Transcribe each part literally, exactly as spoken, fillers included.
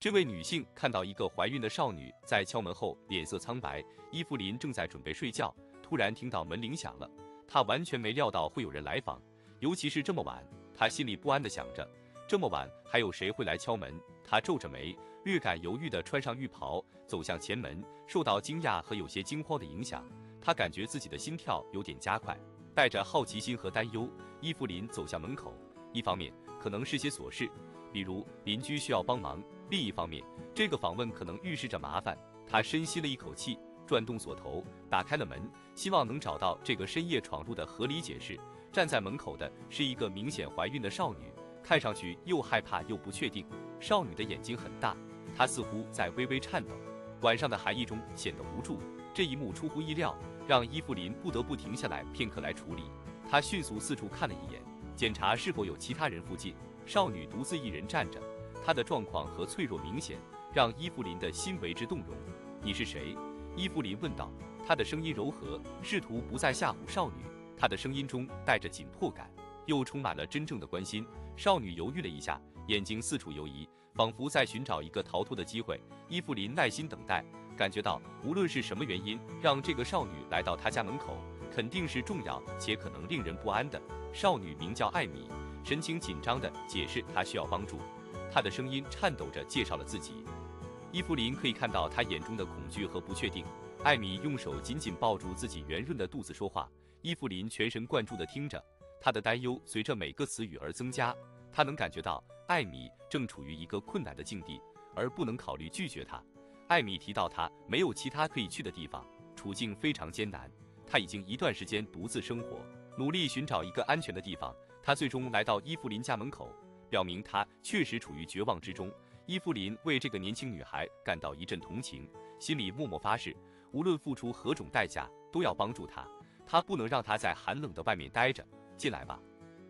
这位女性看到一个怀孕的少女在敲门后脸色苍白，伊芙琳正在准备睡觉，突然听到门铃响了。她完全没料到会有人来访，尤其是这么晚。她心里不安地想着，这么晚还有谁会来敲门？她皱着眉，略感犹豫地穿上浴袍，走向前门。受到惊讶和有些惊慌的影响，她感觉自己的心跳有点加快。带着好奇心和担忧，伊芙琳走向门口。一方面可能是些琐事，比如邻居需要帮忙；另一方面，这个访问可能预示着麻烦。他深吸了一口气，转动锁头，打开了门，希望能找到这个深夜闯入的合理解释。站在门口的是一个明显怀孕的少女，看上去又害怕又不确定。少女的眼睛很大，她似乎在微微颤抖，晚上的寒意中显得无助。这一幕出乎意料，让伊芙琳不得不停下来片刻来处理。她迅速四处看了一眼，检查是否有其他人附近。少女独自一人站着，她的状况和脆弱明显，让伊芙琳的心为之动容。你是谁？伊芙琳问道，她的声音柔和，试图不再吓唬少女。她的声音中带着紧迫感，又充满了真正的关心。少女犹豫了一下，眼睛四处游移，仿佛在寻找一个逃脱的机会。伊芙琳耐心等待，感觉到无论是什么原因让这个少女来到她家门口，肯定是重要且可能令人不安的。少女名叫艾米，神情紧张地解释她需要帮助，她的声音颤抖着介绍了自己。伊芙琳可以看到她眼中的恐惧和不确定。艾米用手紧紧抱住自己圆润的肚子说话，伊芙琳全神贯注地听着，她的担忧随着每个词语而增加。她能感觉到艾米正处于一个困难的境地，而不能考虑拒绝她。艾米提到她没有其他可以去的地方，处境非常艰难。她已经一段时间独自生活，努力寻找一个安全的地方。她最终来到伊芙琳家门口，表明她确实处于绝望之中。伊芙琳为这个年轻女孩感到一阵同情，心里默默发誓，无论付出何种代价，都要帮助她。她不能让她在寒冷的外面待着。进来吧，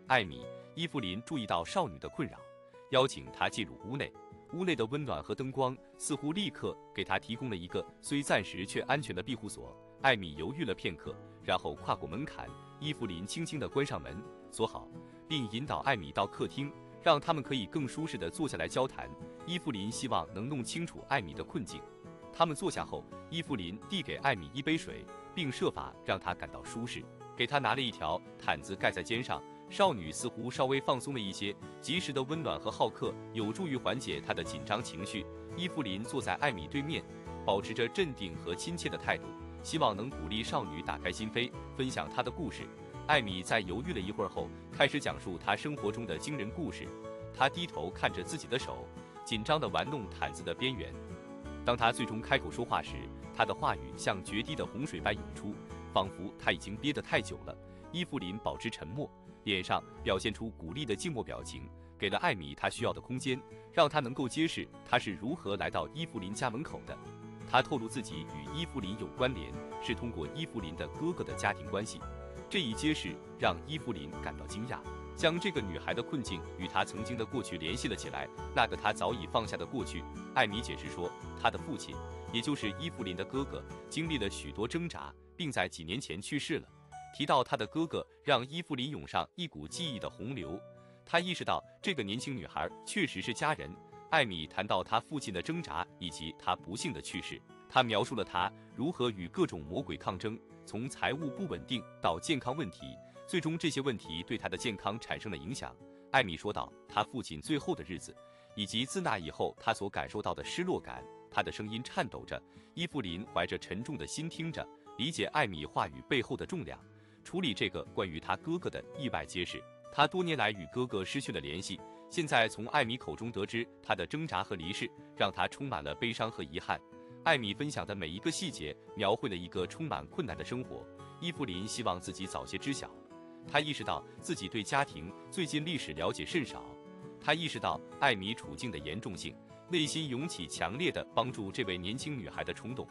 艾米。伊芙琳注意到少女的困扰，邀请她进入屋内。屋内的温暖和灯光似乎立刻给她提供了一个虽暂时却安全的庇护所。艾米犹豫了片刻，然后跨过门槛。伊芙琳轻轻地关上门，锁好，并引导艾米到客厅，让他们可以更舒适地坐下来交谈。伊芙琳希望能弄清楚艾米的困境。他们坐下后，伊芙琳递给艾米一杯水，并设法让她感到舒适，给她拿了一条毯子盖在肩上。少女似乎稍微放松了一些，及时的温暖和好客有助于缓解她的紧张情绪。伊芙琳坐在艾米对面，保持着镇定和亲切的态度，希望能鼓励少女打开心扉，分享她的故事。艾米在犹豫了一会儿后，开始讲述她生活中的惊人故事。她低头看着自己的手，紧张地玩弄毯子的边缘。当她最终开口说话时，她的话语像决堤的洪水般涌出，仿佛她已经憋得太久了。伊芙琳保持沉默，脸上表现出鼓励的静默表情，给了艾米她需要的空间，让她能够揭示她是如何来到伊芙琳家门口的。她透露自己与伊芙琳有关联，是通过伊芙琳的哥哥的家庭关系。这一揭示让伊芙琳感到惊讶，将这个女孩的困境与她曾经的过去联系了起来，那个她早已放下的过去。艾米解释说，她的父亲，也就是伊芙琳的哥哥，经历了许多挣扎，并在几年前去世了。提到她的哥哥，让伊芙琳涌上一股记忆的洪流。她意识到这个年轻女孩确实是家人。艾米谈到她父亲的挣扎以及她不幸的去世，她描述了她如何与各种魔鬼抗争，从财务不稳定到健康问题，最终这些问题对她的健康产生了影响。艾米说到她父亲最后的日子，以及自那以后她所感受到的失落感。她的声音颤抖着，伊芙琳怀着沉重的心听着，理解艾米话语背后的重量，处理这个关于他哥哥的意外揭示。他多年来与哥哥失去了联系，现在从艾米口中得知他的挣扎和离世，让他充满了悲伤和遗憾。艾米分享的每一个细节描绘了一个充满困难的生活。伊芙琳希望自己早些知晓，她意识到自己对家庭最近历史了解甚少。她意识到艾米处境的严重性，内心涌起强烈的帮助这位年轻女孩的冲动。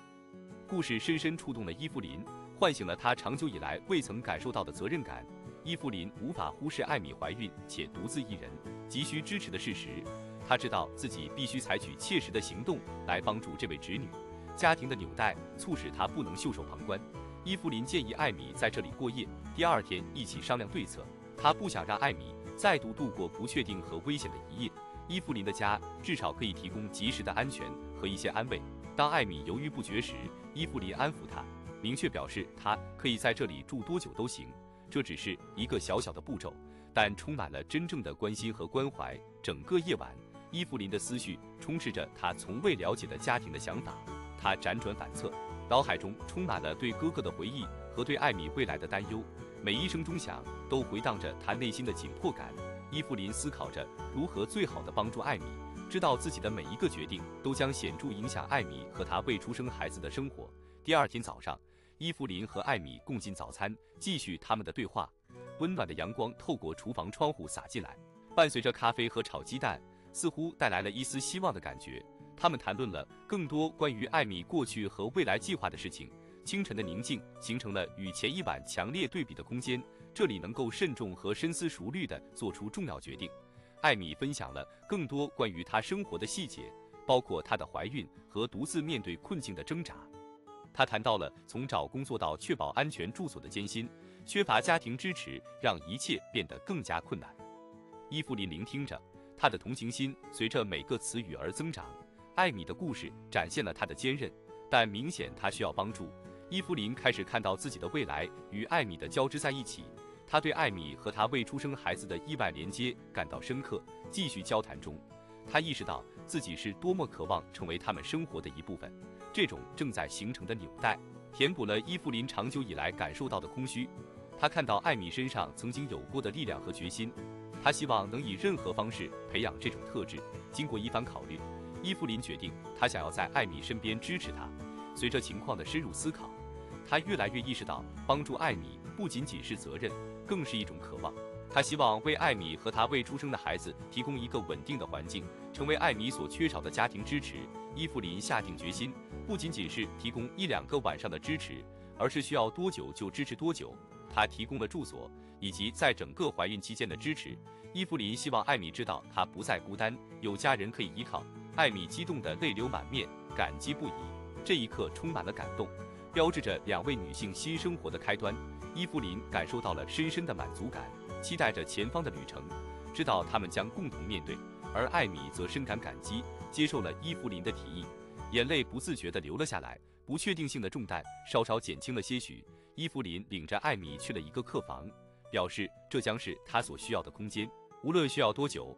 故事深深触动了伊芙琳，唤醒了她长久以来未曾感受到的责任感。伊芙琳无法忽视艾米怀孕且独自一人，急需支持的事实。她知道自己必须采取切实的行动来帮助这位侄女。家庭的纽带促使她不能袖手旁观。伊芙琳建议艾米在这里过夜，第二天一起商量对策。她不想让艾米再度度过不确定和危险的一夜。伊芙琳的家至少可以提供及时的安全和一些安慰。当艾米犹豫不决时，伊芙琳安抚她，明确表示她可以在这里住多久都行。这只是一个小小的步骤，但充满了真正的关心和关怀。整个夜晚，伊芙琳的思绪充斥着她从未了解的家庭的想法，她辗转反侧，脑海中充满了对哥哥的回忆和对艾米未来的担忧。 每一声钟响都回荡着他内心的紧迫感。伊芙琳思考着如何最好的帮助艾米，知道自己的每一个决定都将显著影响艾米和他未出生孩子的生活。第二天早上，伊芙琳和艾米共进早餐，继续他们的对话。温暖的阳光透过厨房窗户洒进来，伴随着咖啡和炒鸡蛋，似乎带来了一丝希望的感觉。他们谈论了更多关于艾米过去和未来计划的事情。 清晨的宁静形成了与前一晚强烈对比的空间，这里能够慎重和深思熟虑地做出重要决定。艾米分享了更多关于她生活的细节，包括她的怀孕和独自面对困境的挣扎。她谈到了从找工作到确保安全住所的艰辛，缺乏家庭支持让一切变得更加困难。伊芙琳聆听着，她的同情心随着每个词语而增长。艾米的故事展现了她的坚韧，但明显她需要帮助。 伊芙琳开始看到自己的未来与艾米的交织在一起，她对艾米和她未出生孩子的意外连接感到深刻。继续交谈中，她意识到自己是多么渴望成为他们生活的一部分。这种正在形成的纽带，填补了伊芙琳长久以来感受到的空虚。她看到艾米身上曾经有过的力量和决心，她希望能以任何方式培养这种特质。经过一番考虑，伊芙琳决定她想要在艾米身边支持她。随着情况的深入思考， 他越来越意识到，帮助艾米不仅仅是责任，更是一种渴望。他希望为艾米和他未出生的孩子提供一个稳定的环境，成为艾米所缺少的家庭支持。伊芙琳下定决心，不仅仅是提供一两个晚上的支持，而是需要多久就支持多久。她提供了住所以及在整个怀孕期间的支持。伊芙琳希望艾米知道她不再孤单，有家人可以依靠。艾米激动得泪流满面，感激不已。这一刻充满了感动， 标志着两位女性新生活的开端。伊芙琳感受到了深深的满足感，期待着前方的旅程，知道她们将共同面对。而艾米则深感感激，接受了伊芙琳的提议，眼泪不自觉地流了下来，不确定性的重担稍稍减轻了些许。伊芙琳领着艾米去了一个客房，表示这将是她所需要的空间，无论需要多久。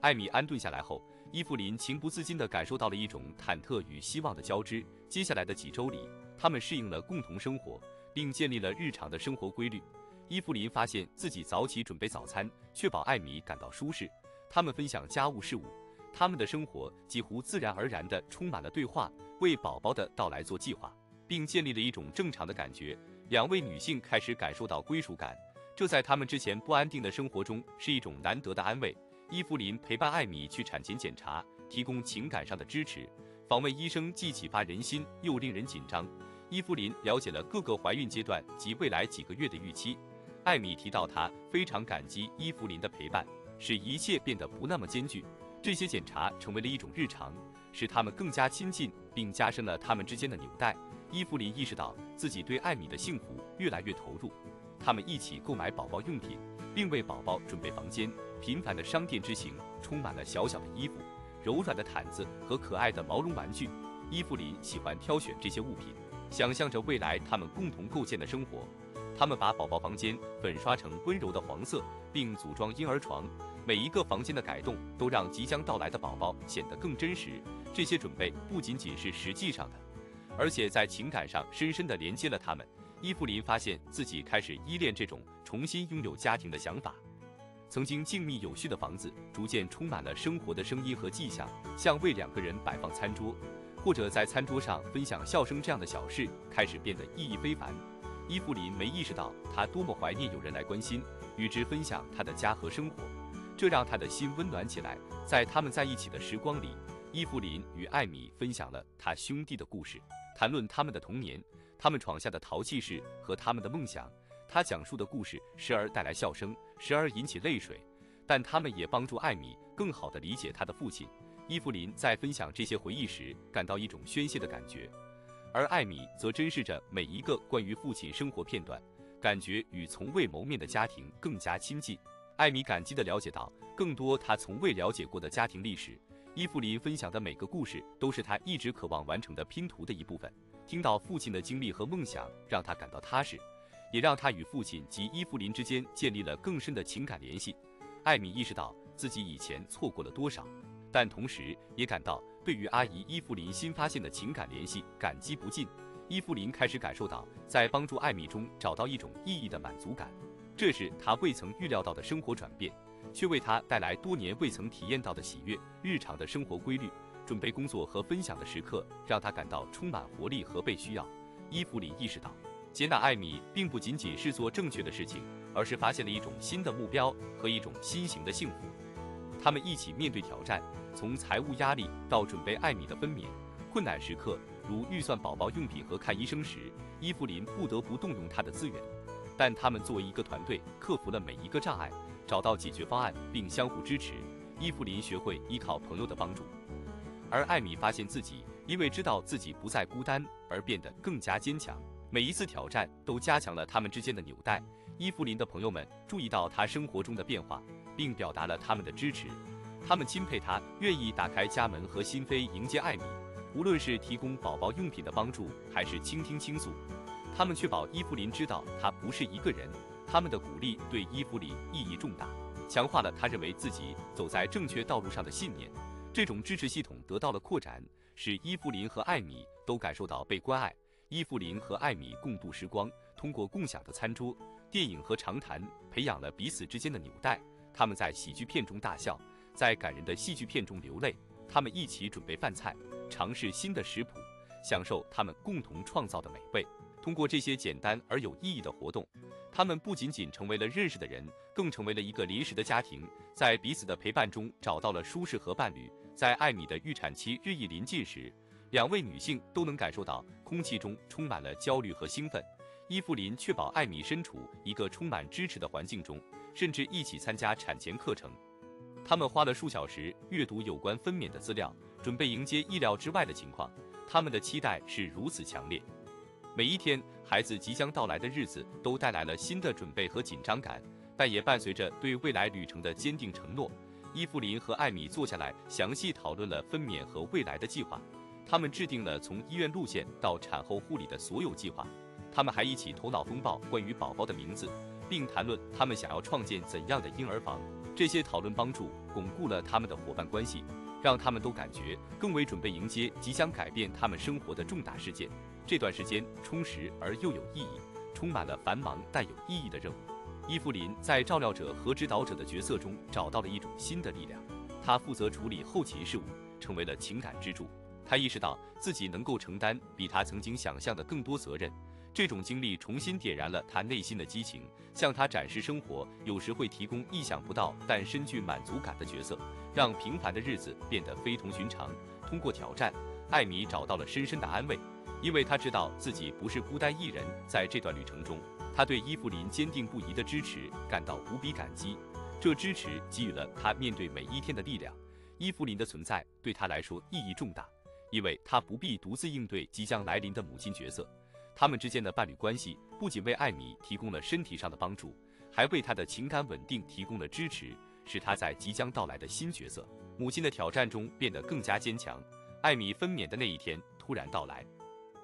艾米安顿下来后，伊芙琳情不自禁地感受到了一种忐忑与希望的交织。接下来的几周里， 他们适应了共同生活，并建立了日常的生活规律。伊芙琳发现自己早起准备早餐，确保艾米感到舒适。他们分享家务事务，他们的生活几乎自然而然地充满了对话，为宝宝的到来做计划，并建立了一种正常的感觉。两位女性开始感受到归属感，这在她们之前不安定的生活中是一种难得的安慰。伊芙琳陪伴艾米去产前检查，提供情感上的支持。 访问医生既启发人心，又令人紧张。伊芙琳了解了各个怀孕阶段及未来几个月的预期。艾米提到，她非常感激伊芙琳的陪伴，使一切变得不那么艰巨。这些检查成为了一种日常，使他们更加亲近，并加深了他们之间的纽带。伊芙琳意识到自己对艾米的幸福越来越投入。他们一起购买宝宝用品，并为宝宝准备房间。频繁的商店之行充满了小小的衣服、 柔软的毯子和可爱的毛绒玩具，伊芙琳喜欢挑选这些物品，想象着未来他们共同构建的生活。他们把宝宝房间粉刷成温柔的黄色，并组装婴儿床。每一个房间的改动都让即将到来的宝宝显得更真实。这些准备不仅仅是实际上的，而且在情感上深深地连接了他们。伊芙琳发现自己开始依恋这种重新拥有家庭的想法。 曾经静谧有序的房子，逐渐充满了生活的声音和迹象，像为两个人摆放餐桌，或者在餐桌上分享笑声这样的小事，开始变得意义非凡。伊芙琳没意识到她多么怀念有人来关心，与之分享她的家和生活，这让她的心温暖起来。在他们在一起的时光里，伊芙琳与艾米分享了她兄弟的故事，谈论他们的童年，他们闯下的淘气事和他们的梦想。 他讲述的故事时而带来笑声，时而引起泪水，但他们也帮助艾米更好地理解他的父亲。伊芙琳在分享这些回忆时，感到一种宣泄的感觉，而艾米则珍视着每一个关于父亲生活片段，感觉与从未谋面的家庭更加亲近。艾米感激地了解到更多她从未了解过的家庭历史。伊芙琳分享的每个故事都是她一直渴望完成的拼图的一部分。听到父亲的经历和梦想，让她感到踏实，也让她与父亲及伊芙琳之间建立了更深的情感联系。艾米意识到自己以前错过了多少，但同时也感到对于阿姨伊芙琳新发现的情感联系感激不尽。伊芙琳开始感受到在帮助艾米中找到一种意义的满足感，这是她未曾预料到的生活转变，却为她带来多年未曾体验到的喜悦。日常的生活规律、准备工作和分享的时刻让她感到充满活力和被需要。伊芙琳意识到，接纳艾米并不仅仅是做正确的事情，而是发现了一种新的目标和一种新型的幸福。他们一起面对挑战，从财务压力到准备艾米的分娩，困难时刻如预算宝宝用品和看医生时，伊芙琳不得不动用她的资源，但他们作为一个团队克服了每一个障碍，找到解决方案并相互支持。伊芙琳学会依靠朋友的帮助，而艾米发现自己因为知道自己不再孤单而变得更加坚强。每一次挑战都加强了他们之间的纽带。伊芙琳的朋友们注意到她生活中的变化，并表达了他们的支持。他们钦佩她愿意打开家门和心扉迎接艾米，无论是提供宝宝用品的帮助，还是倾听倾诉，他们确保伊芙琳知道她不是一个人。他们的鼓励对伊芙琳意义重大，强化了她认为自己走在正确道路上的信念。这种支持系统得到了扩展，使伊芙琳和艾米都感受到被关爱。伊芙琳和艾米共度时光，通过共享的餐桌、电影和长谈，培养了彼此之间的纽带。他们在喜剧片中大笑，在感人的戏剧片中流泪。他们一起准备饭菜，尝试新的食谱，享受他们共同创造的美味。通过这些简单而有意义的活动，他们不仅仅成为了认识的人，更成为了一个临时的家庭，在彼此的陪伴中找到了舒适和伴侣。在艾米的预产期日益临近时，两位女性都能感受到空气中充满了焦虑和兴奋。伊芙琳确保艾米身处一个充满支持的环境中，甚至一起参加产前课程。他们花了数小时阅读有关分娩的资料，准备迎接意料之外的情况。他们的期待是如此强烈，每一天孩子即将到来的日子都带来了新的准备和紧张感，但也伴随着对未来旅程的坚定承诺。伊芙琳和艾米坐下来详细讨论了分娩和未来的计划。他们制定了从医院路线到产后护理的所有计划，他们还一起头脑风暴关于宝宝的名字，并谈论他们想要创建怎样的婴儿房。这些讨论帮助巩固了他们的伙伴关系，让他们都感觉更为准备迎接即将改变他们生活的重大事件。这段时间充实而又有意义，充满了繁忙但有意义的任务。伊芙琳在照料者和指导者的角色中找到了一种新的力量，她负责处理后勤事务，成为了情感支柱。他意识到自己能够承担比他曾经想象的更多责任，这种经历重新点燃了他内心的激情，向他展示生活有时会提供意想不到但深具满足感的角色，让平凡的日子变得非同寻常。通过挑战，艾米找到了深深的安慰，因为他知道自己不是孤单一人。在这段旅程中，他对伊芙琳坚定不移的支持感到无比感激，这支持给予了他面对每一天的力量。伊芙琳的存在对他来说意义重大，因为她不必独自应对即将来临的母亲角色。他们之间的伴侣关系不仅为艾米提供了身体上的帮助，还为她的情感稳定提供了支持，使她在即将到来的新角色母亲的挑战中变得更加坚强。艾米分娩的那一天突然到来，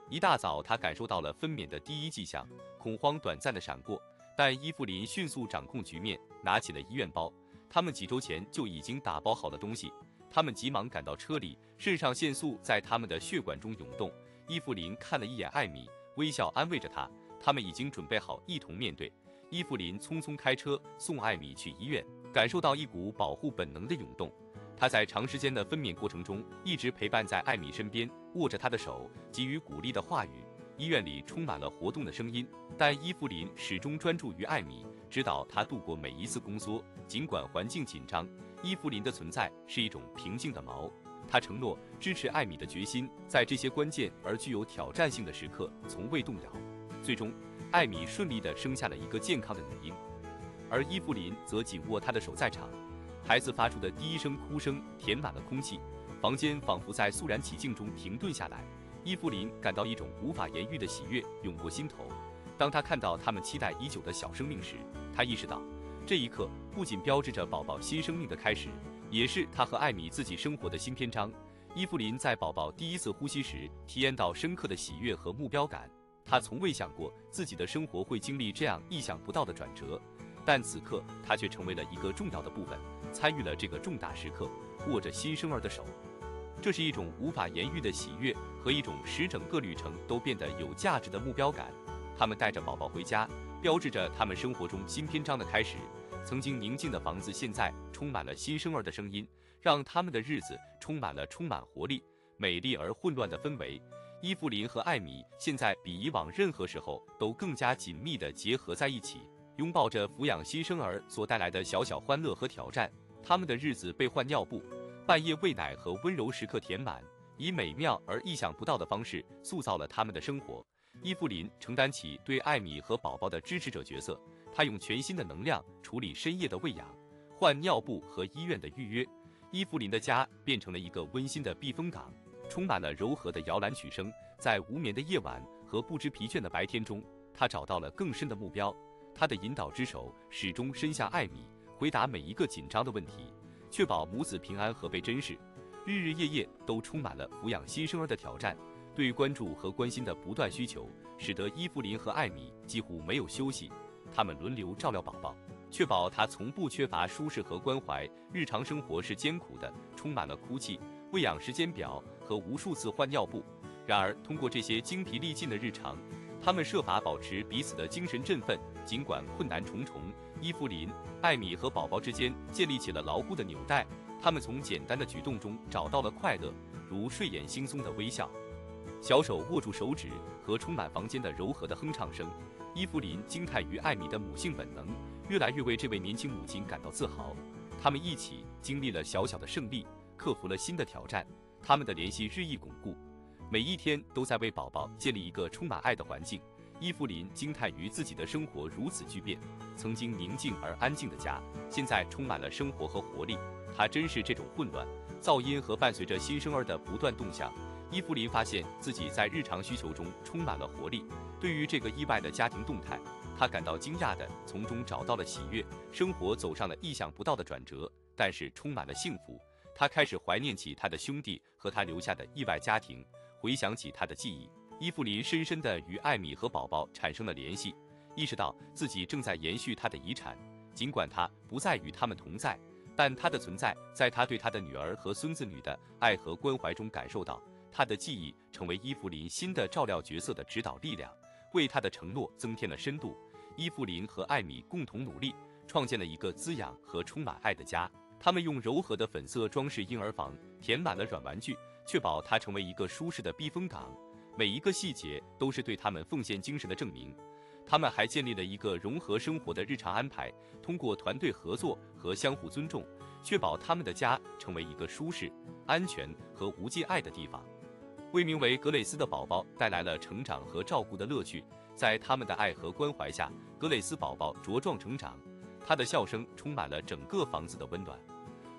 一大早她感受到了分娩的第一迹象，恐慌短暂的闪过，但伊芙琳迅速掌控局面，拿起了医院包，他们几周前就已经打包好的东西。他们急忙赶到车里，肾上腺素在他们的血管中涌动。伊芙琳看了一眼艾米，微笑安慰着她，他们已经准备好一同面对。伊芙琳匆匆开车送艾米去医院，感受到一股保护本能的涌动。她在长时间的分娩过程中一直陪伴在艾米身边，握着她的手，给予鼓励的话语。医院里充满了活动的声音，但伊芙琳始终专注于艾米，指导她度过每一次宫缩。尽管环境紧张，伊芙琳的存在是一种平静的锚，她承诺支持艾米的决心在这些关键而具有挑战性的时刻从未动摇。最终，艾米顺利地生下了一个健康的女婴，而伊芙琳则紧握她的手在场。孩子发出的第一声哭声填满了空气，房间仿佛在肃然起敬中停顿下来。伊芙琳感到一种无法言喻的喜悦涌过心头。当她看到他们期待已久的小生命时，她意识到这一刻不仅标志着宝宝新生命的开始，也是他和艾米自己生活的新篇章。伊芙琳在宝宝第一次呼吸时体验到深刻的喜悦和目标感，她从未想过自己的生活会经历这样意想不到的转折，但此刻她却成为了一个重要的部分，参与了这个重大时刻，握着新生儿的手。这是一种无法言喻的喜悦和一种使整个旅程都变得有价值的目标感。他们带着宝宝回家，标志着他们生活中新篇章的开始。曾经宁静的房子现在充满了新生儿的声音，让他们的日子充满了充满活力、美丽而混乱的氛围。伊芙琳和艾米现在比以往任何时候都更加紧密地结合在一起，拥抱着抚养新生儿所带来的小小欢乐和挑战。他们的日子被换尿布、半夜喂奶和温柔时刻填满，以美妙而意想不到的方式塑造了他们的生活。伊芙琳承担起对艾米和宝宝的支持者角色，她用全新的能量处理深夜的喂养、换尿布和医院的预约。伊芙琳的家变成了一个温馨的避风港，充满了柔和的摇篮曲声。在无眠的夜晚和不知疲倦的白天中，她找到了更深的目标。她的引导之手始终伸向艾米，回答每一个紧张的问题，确保母子平安和被珍视。日日夜夜都充满了抚养新生儿的挑战，对关注和关心的不断需求，使得伊芙琳和艾米几乎没有休息。他们轮流照料宝宝，确保他从不缺乏舒适和关怀。日常生活是艰苦的，充满了哭泣、喂养时间表和无数次换尿布。然而，通过这些精疲力尽的日常，他们设法保持彼此的精神振奋。尽管困难重重，伊芙琳、艾米和宝宝之间建立起了牢固的纽带。他们从简单的举动中找到了快乐，如睡眼惺忪的微笑、小手握住手指和充满房间的柔和的哼唱声。伊芙琳惊叹于艾米的母性本能，越来越为这位年轻母亲感到自豪。他们一起经历了小小的胜利，克服了新的挑战。他们的联系日益巩固，每一天都在为宝宝建立一个充满爱的环境。伊芙琳惊叹于自己的生活如此巨变，曾经宁静而安静的家，现在充满了生活和活力。她珍视这种混乱、噪音和伴随着新生儿的不断动向。伊芙琳发现自己在日常需求中充满了活力，对于这个意外的家庭动态，她感到惊讶地从中找到了喜悦。生活走上了意想不到的转折，但是充满了幸福。她开始怀念起她的兄弟和她留下的意外家庭，回想起她的记忆。伊芙琳深深地与艾米和宝宝产生了联系，意识到自己正在延续她的遗产。尽管她不再与他们同在，但她的存在在她对她的女儿和孙子女的爱和关怀中感受到。她的记忆成为伊芙琳新的照料角色的指导力量，为她的承诺增添了深度。伊芙琳和艾米共同努力，创建了一个滋养和充满爱的家。他们用柔和的粉色装饰婴儿房，填满了软玩具，确保它成为一个舒适的避风港。每一个细节都是对他们奉献精神的证明。他们还建立了一个融合生活的日常安排，通过团队合作和相互尊重，确保他们的家成为一个舒适、安全和无尽爱的地方。为名为格蕾丝的宝宝带来了成长和照顾的乐趣，在他们的爱和关怀下，格蕾丝宝宝茁壮成长。他的笑声充满了整个房子的温暖，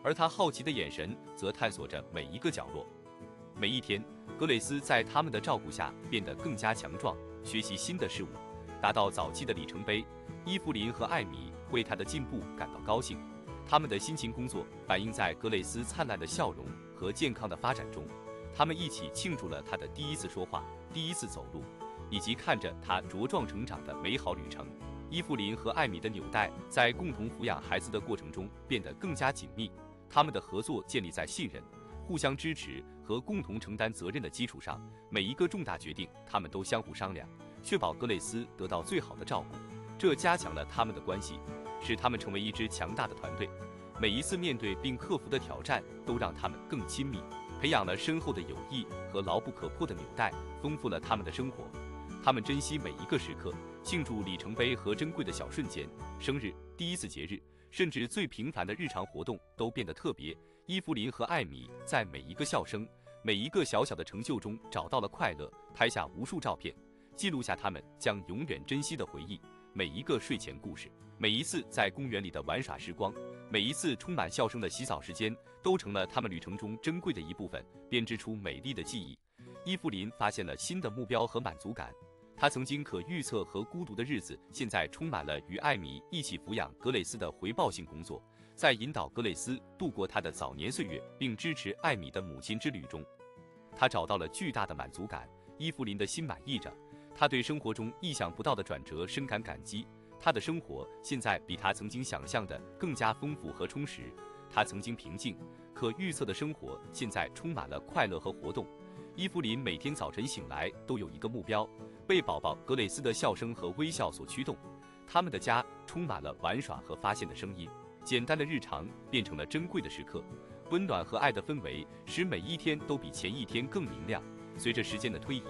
而他好奇的眼神则探索着每一个角落。每一天，格蕾丝在他们的照顾下变得更加强壮，学习新的事物，达到早期的里程碑。伊芙琳和艾米为他的进步感到高兴，他们的辛勤工作反映在格蕾丝灿烂的笑容和健康的发展中。他们一起庆祝了他的第一次说话、第一次走路，以及看着他茁壮成长的美好旅程。伊芙琳和艾米的纽带在共同抚养孩子的过程中变得更加紧密，他们的合作建立在信任、互相支持和共同承担责任的基础上，每一个重大决定他们都相互商量，确保格蕾丝得到最好的照顾。这加强了他们的关系，使他们成为一支强大的团队。每一次面对并克服的挑战都让他们更亲密，培养了深厚的友谊和牢不可破的纽带，丰富了他们的生活。他们珍惜每一个时刻，庆祝里程碑和珍贵的小瞬间。生日、第一次节日，甚至最平凡的日常活动都变得特别。伊芙琳和艾米在每一个笑声、每一个小小的成就中找到了快乐，拍下无数照片，记录下他们将永远珍惜的回忆。每一个睡前故事，每一次在公园里的玩耍时光，每一次充满笑声的洗澡时间，都成了他们旅程中珍贵的一部分，编织出美丽的记忆。伊芙琳发现了新的目标和满足感，他曾经可预测和孤独的日子，现在充满了与艾米一起抚养格蕾丝的回报性工作，在引导格蕾丝度过她的早年岁月，并支持艾米的母亲之旅中，他找到了巨大的满足感。伊芙琳的心满意着，他对生活中意想不到的转折深感感激。他的生活现在比他曾经想象的更加丰富和充实。他曾经平静、可预测的生活，现在充满了快乐和活动。伊芙琳每天早晨醒来都有一个目标，被宝宝格蕾丝的笑声和微笑所驱动。他们的家充满了玩耍和发现的声音，简单的日常变成了珍贵的时刻。温暖和爱的氛围使每一天都比前一天更明亮。随着时间的推移，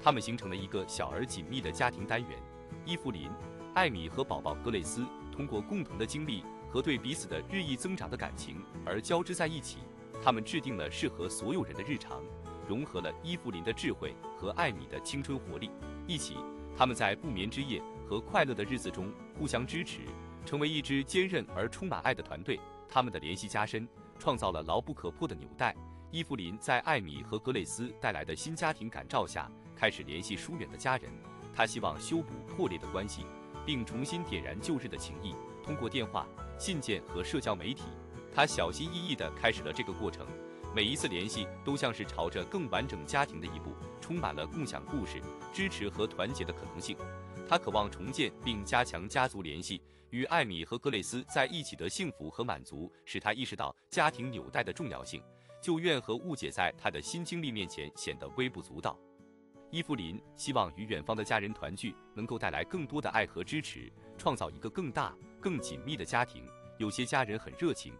他们形成了一个小而紧密的家庭单元。伊芙琳、艾米和宝宝格蕾丝通过共同的经历和对彼此的日益增长的感情而交织在一起，他们制定了适合所有人的日常，融合了伊芙琳的智慧和艾米的青春活力，一起，他们在不眠之夜和快乐的日子中互相支持，成为一支坚韧而充满爱的团队。他们的联系加深，创造了牢不可破的纽带。伊芙琳在艾米和格蕾丝带来的新家庭感召下，开始联系疏远的家人，她希望修补破裂的关系，并重新点燃旧日的情谊。通过电话、信件和社交媒体，他小心翼翼地开始了这个过程。每一次联系都像是朝着更完整家庭的一步，充满了共享故事、支持和团结的可能性。他渴望重建并加强家族联系，与艾米和格蕾丝在一起的幸福和满足，使他意识到家庭纽带的重要性。旧怨和误解在他的新经历面前显得微不足道。伊芙琳希望与远方的家人团聚，能够带来更多的爱和支持，创造一个更大、更紧密的家庭。有些家人很热情，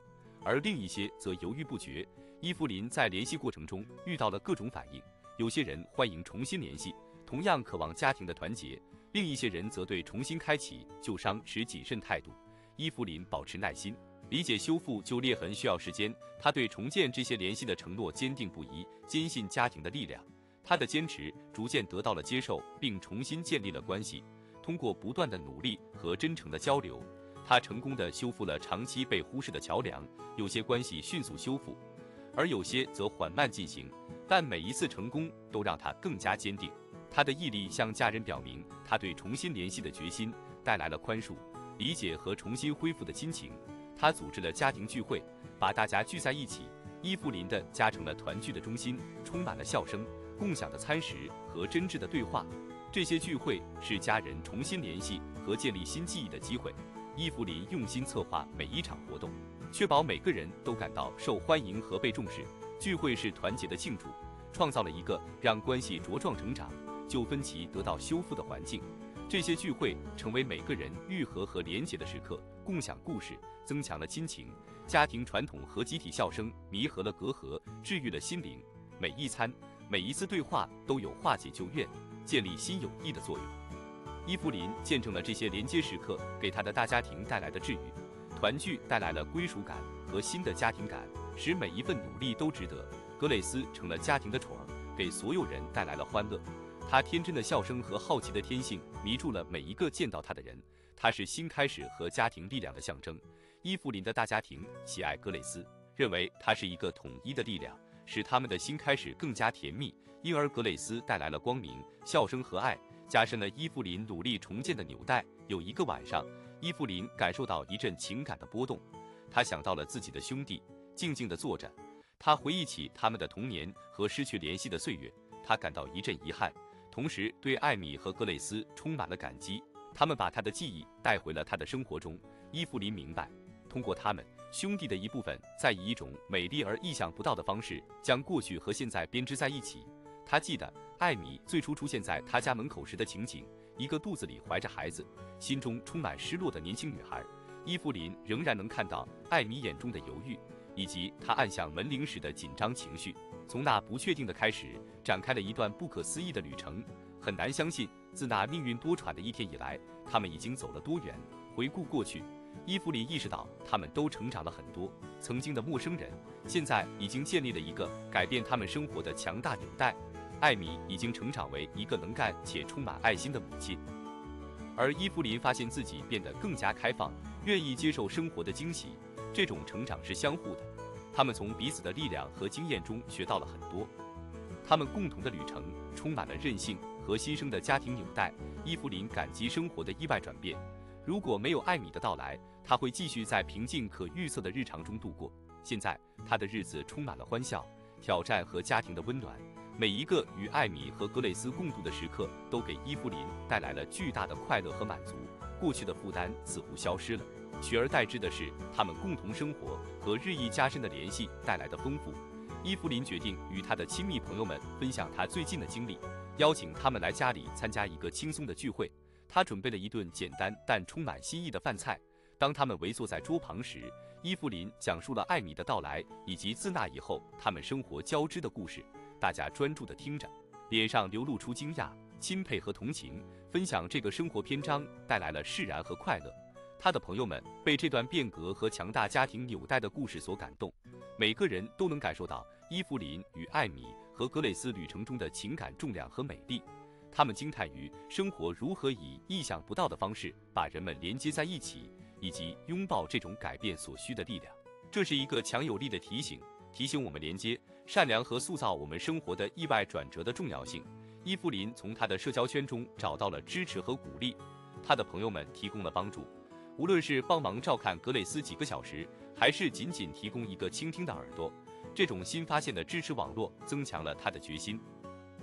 而另一些则犹豫不决。伊芙琳在联系过程中遇到了各种反应，有些人欢迎重新联系，同样渴望家庭的团结；另一些人则对重新开启旧伤持谨慎态度。伊芙琳保持耐心，理解修复旧裂痕需要时间。她对重建这些联系的承诺坚定不移，坚信家庭的力量。他的坚持逐渐得到了接受，并重新建立了关系。通过不断的努力和真诚的交流，他成功地修复了长期被忽视的桥梁。有些关系迅速修复，而有些则缓慢进行，但每一次成功都让他更加坚定。他的毅力向家人表明他对重新联系的决心，带来了宽恕、理解和重新恢复的亲情。他组织了家庭聚会，把大家聚在一起。伊芙琳的家成了团聚的中心，充满了笑声、共享的餐食和真挚的对话。这些聚会是家人重新联系和建立新记忆的机会。伊芙琳用心策划每一场活动，确保每个人都感到受欢迎和被重视。聚会是团结的庆祝，创造了一个让关系茁壮成长、旧分歧得到修复的环境。这些聚会成为每个人愈合和连结的时刻，共享故事，增强了亲情。家庭传统和集体笑声弥合了隔阂，治愈了心灵。每一餐、每一次对话都有化解旧怨、建立新友谊的作用。伊芙琳见证了这些连接时刻给她的大家庭带来的治愈。团聚带来了归属感和新的家庭感，使每一份努力都值得。格蕾丝成了家庭的宠儿，给所有人带来了欢乐。她天真的笑声和好奇的天性迷住了每一个见到她的人。她是新开始和家庭力量的象征。伊芙琳的大家庭喜爱格蕾丝，认为她是一个统一的力量，使他们的新开始更加甜蜜，因而格蕾丝带来了光明、笑声和爱，加深了伊芙琳努力重建的纽带。有一个晚上，伊芙琳感受到一阵情感的波动，她想到了自己的兄弟，静静地坐着。她回忆起他们的童年和失去联系的岁月，她感到一阵遗憾，同时对艾米和格蕾丝充满了感激。他们把她的记忆带回了她的生活中。伊芙琳明白，通过他们，兄弟的一部分在以一种美丽而意想不到的方式将过去和现在编织在一起。他记得艾米最初出现在他家门口时的情景，一个肚子里怀着孩子、心中充满失落的年轻女孩。伊芙琳仍然能看到艾米眼中的犹豫，以及她按响门铃时的紧张情绪。从那不确定的开始，展开了一段不可思议的旅程。很难相信，自那命运多舛的一天以来，他们已经走了多远。回顾过去，伊芙琳意识到他们都成长了很多，曾经的陌生人现在已经建立了一个改变他们生活的强大纽带。艾米已经成长为一个能干且充满爱心的母亲，而伊芙琳发现自己变得更加开放，愿意接受生活的惊喜。这种成长是相互的，他们从彼此的力量和经验中学到了很多。他们共同的旅程充满了韧性和新生的家庭纽带。伊芙琳感激生活的意外转变，如果没有艾米的到来，她会继续在平静可预测的日常中度过。现在，她的日子充满了欢笑、挑战和家庭的温暖。每一个与艾米和格蕾斯共度的时刻，都给伊芙琳带来了巨大的快乐和满足。过去的负担似乎消失了，取而代之的是他们共同生活和日益加深的联系带来的丰富。伊芙琳决定与她的亲密朋友们分享她最近的经历，邀请他们来家里参加一个轻松的聚会。她准备了一顿简单但充满新意的饭菜。当他们围坐在桌旁时，伊芙琳讲述了艾米的到来以及自那以后他们生活交织的故事。大家专注地听着，脸上流露出惊讶、钦佩和同情。分享这个生活篇章带来了释然和快乐。他的朋友们被这段变革和强大家庭纽带的故事所感动，每个人都能感受到伊芙琳与艾米和格蕾斯旅程中的情感重量和美丽。他们惊叹于生活如何以意想不到的方式把人们连接在一起，以及拥抱这种改变所需的力量。这是一个强有力的提醒。提醒我们连接、善良和塑造我们生活的意外转折的重要性。伊芙琳从她的社交圈中找到了支持和鼓励，她的朋友们提供了帮助，无论是帮忙照看格蕾斯几个小时，还是仅仅提供一个倾听的耳朵。这种新发现的支持网络增强了她的决心，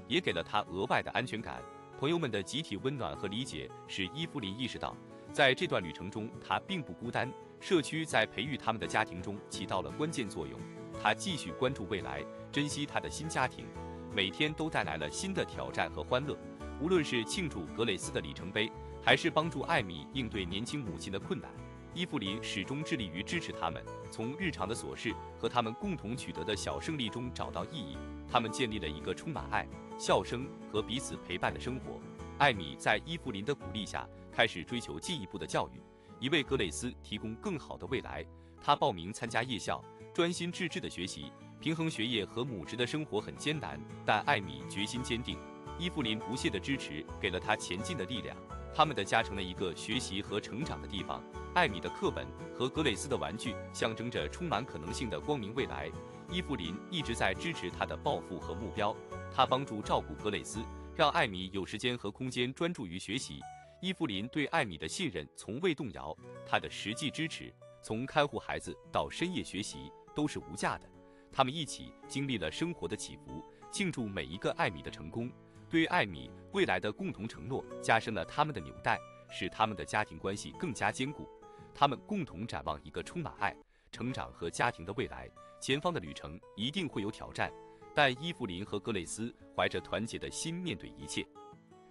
也给了她额外的安全感。朋友们的集体温暖和理解使伊芙琳意识到，在这段旅程中她并不孤单。社区在培育他们的家庭中起到了关键作用。他继续关注未来，珍惜他的新家庭，每天都带来了新的挑战和欢乐。无论是庆祝格蕾斯的里程碑，还是帮助艾米应对年轻母亲的困难，伊芙琳始终致力于支持他们，从日常的琐事和他们共同取得的小胜利中找到意义。他们建立了一个充满爱、笑声和彼此陪伴的生活。艾米在伊芙琳的鼓励下，开始追求进一步的教育，以为格蕾斯提供更好的未来。他报名参加夜校，专心致志的学习，平衡学业和母职的生活很艰难，但艾米决心坚定。伊芙琳不懈的支持给了他前进的力量。他们的家成了一个学习和成长的地方。艾米的课本和格蕾斯的玩具象征着充满可能性的光明未来。伊芙琳一直在支持他的抱负和目标，他帮助照顾格蕾斯，让艾米有时间和空间专注于学习。伊芙琳对艾米的信任从未动摇，她的实际支持，从看护孩子到深夜学习，都是无价的。他们一起经历了生活的起伏，庆祝每一个艾米的成功，对艾米未来的共同承诺加深了他们的纽带，使他们的家庭关系更加坚固。他们共同展望一个充满爱、成长和家庭的未来。前方的旅程一定会有挑战，但伊芙琳和格蕾斯怀着团结的心面对一切。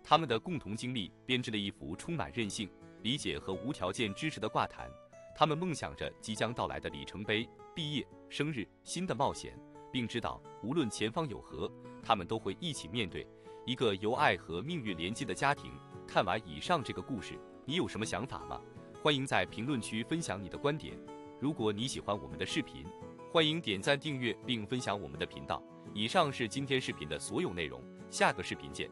他们的共同经历编织了一幅充满韧性、理解和无条件支持的挂毯。他们梦想着即将到来的里程碑、毕业、生日、新的冒险，并知道无论前方有何，他们都会一起面对。一个由爱和命运连接的家庭。看完以上这个故事，你有什么想法吗？欢迎在评论区分享你的观点。如果你喜欢我们的视频，欢迎点赞、订阅并分享我们的频道。以上是今天视频的所有内容，下个视频见。